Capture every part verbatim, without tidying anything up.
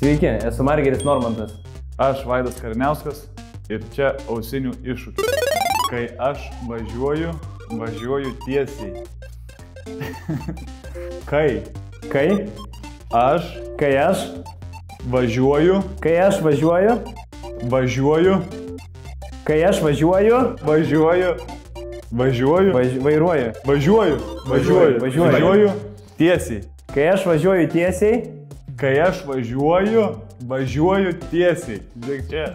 Sveiki, esu Margiris Normantas. Aš Vaidas Kariniauskas ir čia ausinių iššūkis. Kai aš važiuoju, važiuoju tiesiai. Kai, kai, aš, kai aš, važiuoju, kai aš važiuoju, važiuoju, kai aš važiuoju, važiuoju, važiuoju, vairuoju, važiuoju, važiuoju, važiuoju, tiesiai. Kai aš važiuoju tiesiai, kai aš važiuoju, važiuoju tiesiai. Žiūrėk čia.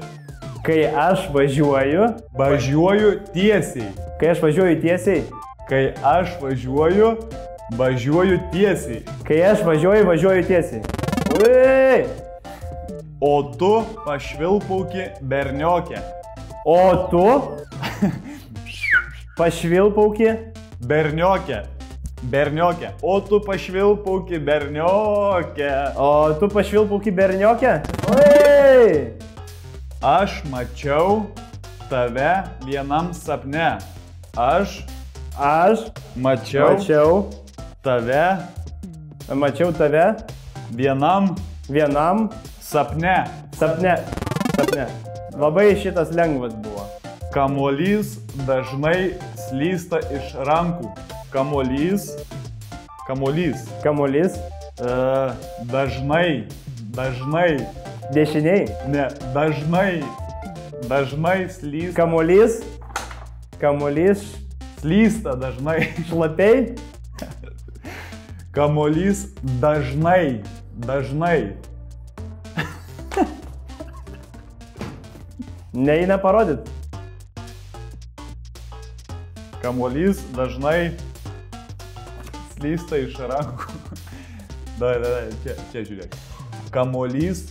Kai aš važiuoju, važiuoju tiesiai. Kai aš važiuoju tiesiai, kai aš važiuoju, važiuoju tiesiai. Kai aš važiuoju, važiuoju tiesiai. Uai! O tu pašvilpauki berniokę. O tu pašvilpauki berniokę. Berniokę. O tu pašvilpauki berniokę. O tu pašvilpauki berniokę. Oi! Aš mačiau tave vienam sapne. Aš. Aš. Mačiau. Mačiau. Tave. Mačiau tave. Vienam. Vienam. Sapne. Sapne. Sapne. Labai šitas lengvas buvo. Kamuolys dažnai slysta iš rankų. Kamuolys, kamuolys, kamuolys, e, dažnai, dažnai, dešiniai, ne, dažnai, dažnai slysta, kamuolys, kamuolys, slysta dažnai, šlapiai, kamuolys dažnai, dažnai. Neina parodyt. Kamuolys dažnai slysta iš rankų. Dai, dai, dai, čia, čia žiūrėk. Kamuolys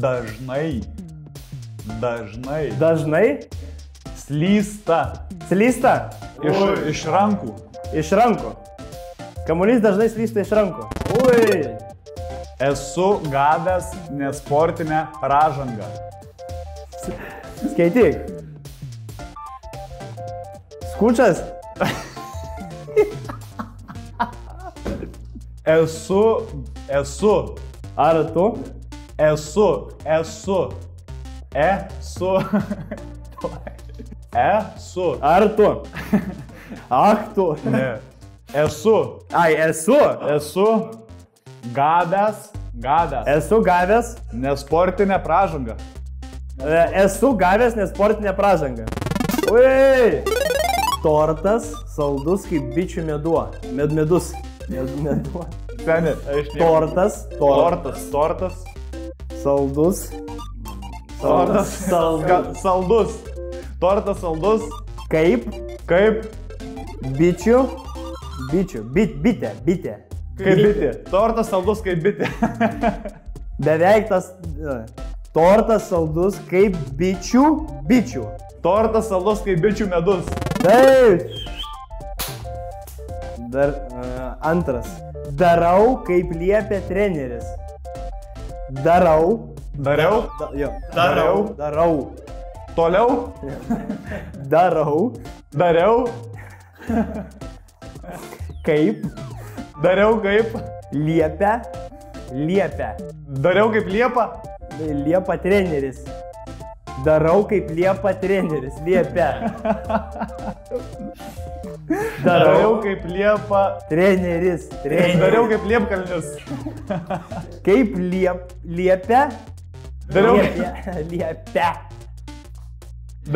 dažnai, dažnai, dažnai slysta. Slysta? Iš, iš rankų. Iš rankų. Kamuolys dažnai slysta iš rankų. Ui. Esu gavęs nesportinę pražangą. Skaityk. Skučas? Esu, esu. Ar tu? Esu, esu. Esu. Esu. Ar tu? Ach tu. Ne. Esu. Ai, esu. Esu gavęs, gavęs. Esu gavęs. Nesportinę pražangą. Esu gavęs nesportinę pražangą. Ui! Tortas saldus kaip bičių mėduo. Med medus. Med mėduo. Seni, aš ne. Tortas. Tortas. Tortas. Saldus. Tortas. Saldus. Saldus. Tortas saldus. Kaip. Kaip. Bičių. Bičių. Bit, bitė. Bitė. Kaip bitė. Tortas saldus kaip bitė. Beveik tas. Tortas saldus kaip bičių. Bičių. Tortas saldus kaip bičių medus. Taip. Dar uh, antras. Darau, kaip liepia treneris. Darau. Dariau? Da, jo. Darau. Darau. Toliau? Darau. Dariau. Kaip? Dariau kaip? Liepia. Liepia. Dariau kaip liepa? Liepa treneris. Darau, kaip liepa treneris. Liepia. Darau, kaip liepa treneris. Treneris. Dariau, kaip liepkalnis. Kaip liep... liepia? Dariau... Liepia. Liepia.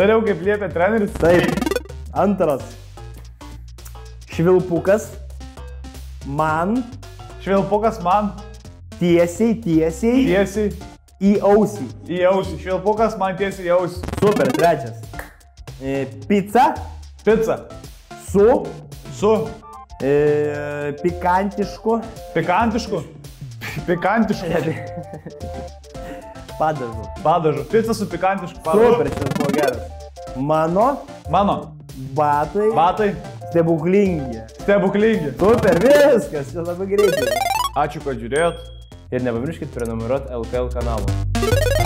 Dariau, kaip liepia treneris. Taip. Antras. Švilpukas. Man. Švilpukas man. Tiesiai, tiesiai. Tiesiai. Į ausį. Į ausį. Švilpukas man tiesiai į ausį. Super, trečias. E, pica. Pica. Su. Su. E, pikantišku. Pikantišku. Pikantišku. Padažu. Padažu. Pica su pikantišku padažu. Super, šitas buvo geras. Mano. Mano. Batai. Batai. Stebuklingi. Stebuklingi. Super, viskas. Čia labai greitai. Ačiū, kad žiūrėjot. Ir nepamirškit prenumeruoti L K L kanalą.